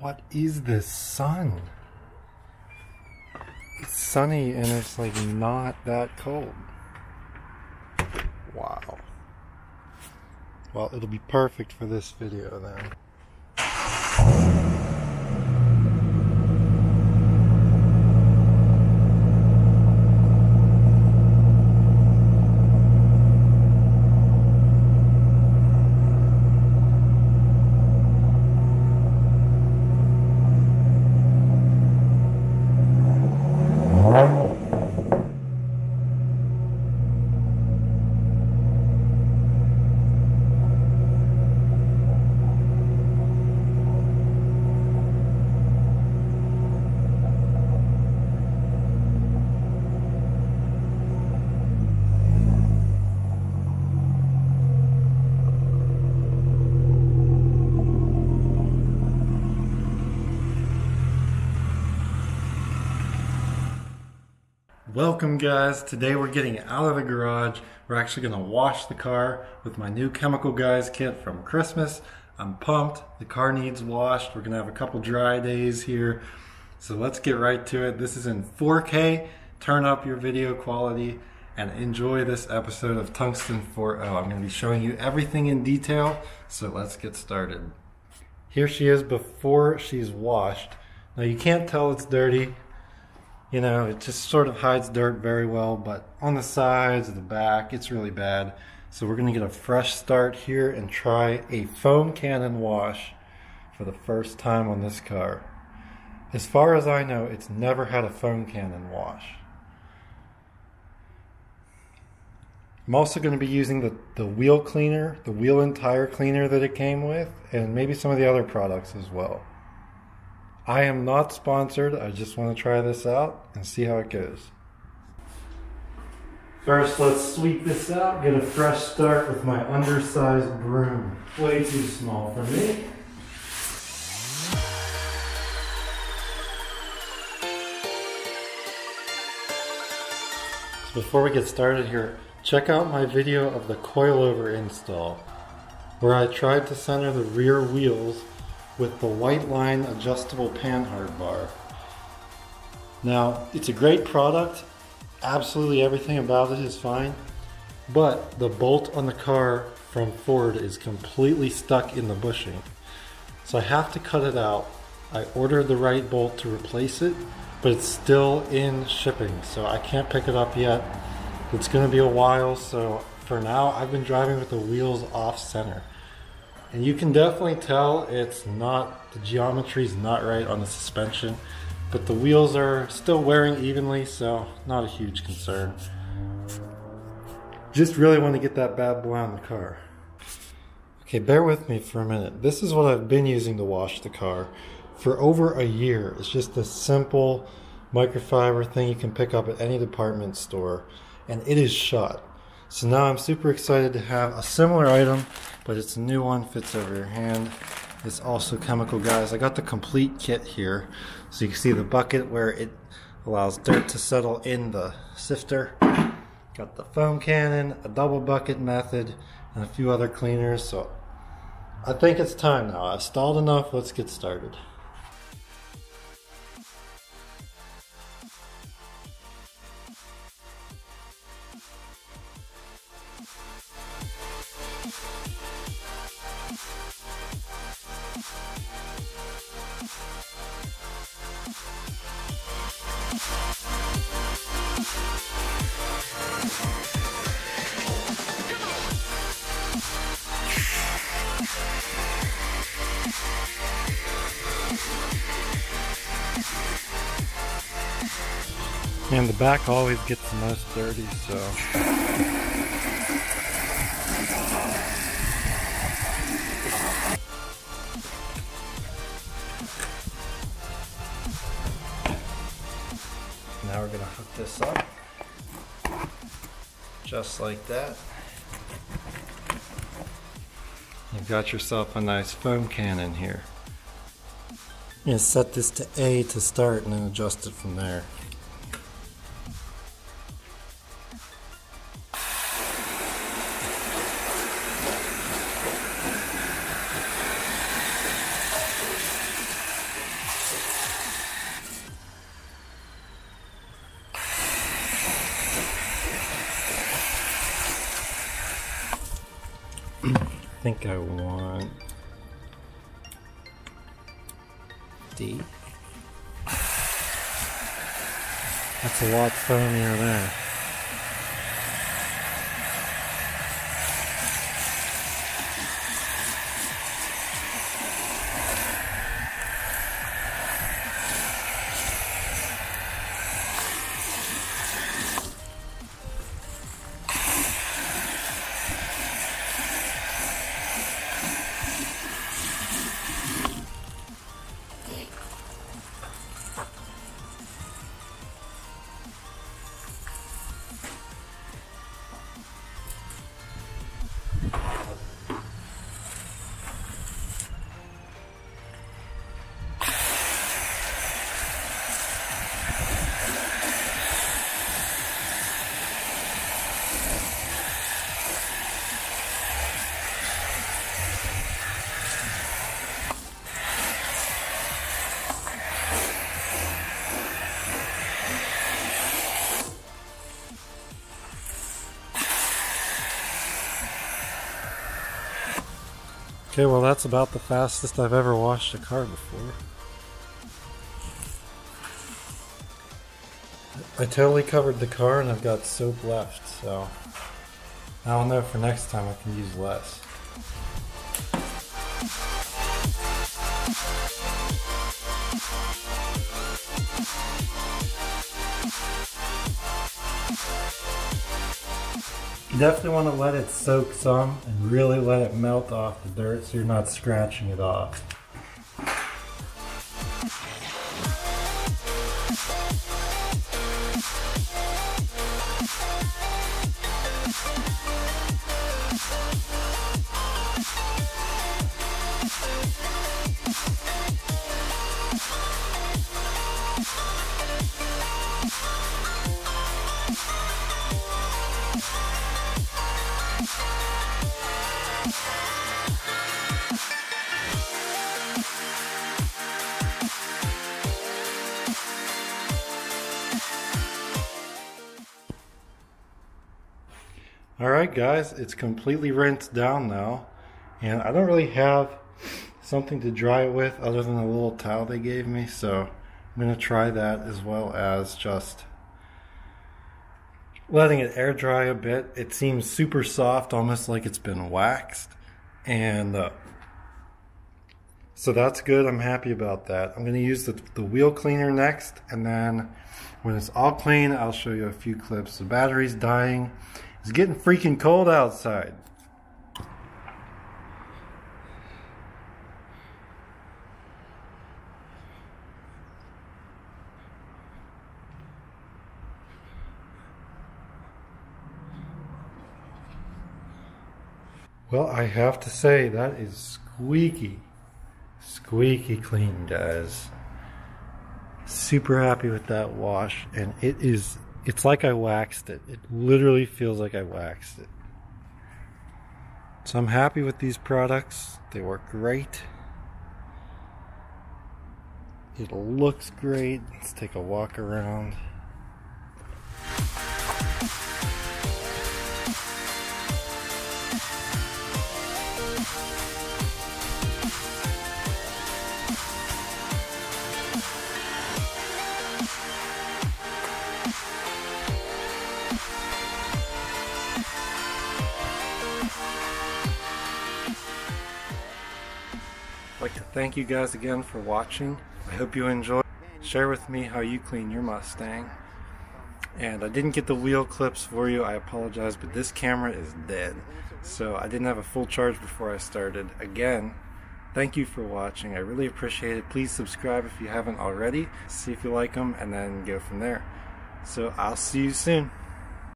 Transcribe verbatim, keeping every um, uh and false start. What is this sun? It's sunny and it's like not that cold. Wow. Well, it'll be perfect for this video then. Welcome guys, today we're getting out of the garage. We're actually going to wash the car with my new Chemical Guys kit from Christmas. I'm pumped, the car needs washed, we're going to have a couple dry days here. So let's get right to it. This is in four K, turn up your video quality and enjoy this episode of Tungsten four point oh. I'm going to be showing you everything in detail, so let's get started. Here she is before she's washed. Now you can't tell it's dirty. You know, it just sort of hides dirt very well, but on the sides, the back, it's really bad. So we're gonna get a fresh start here and try a foam cannon wash for the first time on this car. As far as I know, it's never had a foam cannon wash. I'm also gonna be using the, the wheel cleaner, the wheel and tire cleaner that it came with, and maybe some of the other products as well. I am not sponsored, I just want to try this out and see how it goes. First, let's sweep this out, get a fresh start with my undersized broom. Way too small for me. So before we get started here, check out my video of the coilover install, where I tried to center the rear wheels with the Whiteline adjustable panhard bar. Now, it's a great product. Absolutely everything about it is fine, but the bolt on the car from Ford is completely stuck in the bushing. So I have to cut it out. I ordered the right bolt to replace it, but it's still in shipping, so I can't pick it up yet. It's gonna be a while, so for now, I've been driving with the wheels off center. And you can definitely tell it's not, the geometry's not right on the suspension, but the wheels are still wearing evenly, so not a huge concern. Just really want to get that bad boy on the car. Okay, bear with me for a minute. This is what I've been using to wash the car for over a year. It's just a simple microfiber thing you can pick up at any department store, and it is shot. So now I'm super excited to have a similar item, but it's a new one, fits over your hand. It's also Chemical Guys. I got the complete kit here. So you can see the bucket where it allows dirt to settle in the sifter. Got the foam cannon, a double bucket method, and a few other cleaners. So I think it's time now. I've stalled enough, let's get started. And the back always gets the most dirty, so now we're going to hook this up just like that. You've got yourself a nice foam cannon here. I'm going to set this to A to start and then adjust it from there. think I want D. That's a lot thermier there. Okay, well that's about the fastest I've ever washed a car before. I totally covered the car and I've got soap left, so I'll know for next time I can use less. You definitely want to let it soak some and really let it melt off the dirt so you're not scratching it off. Alright guys, it's completely rinsed down now, and I don't really have something to dry it with other than the little towel they gave me, so I'm going to try that as well as just letting it air dry a bit. It seems super soft, almost like it's been waxed, and uh, so that's good. I'm happy about that. I'm going to use the, the wheel cleaner next, and then when it's all clean, I'll show you a few clips. The battery's dying. It's getting freaking cold outside. Well, I have to say that is squeaky, squeaky clean, guys. Super happy with that wash, and it is It's like I waxed it. It literally feels like I waxed it. So I'm happy with these products. They work great. It looks great. Let's take a walk around. Thank you guys again for watching. I hope you enjoyed. Share with me how you clean your Mustang. And I didn't get the wheel clips for you, I apologize, but this camera is dead. So I didn't have a full charge before I started. Again, thank you for watching. I really appreciate it. Please subscribe if you haven't already. See if you like them and then go from there. So I'll see you soon.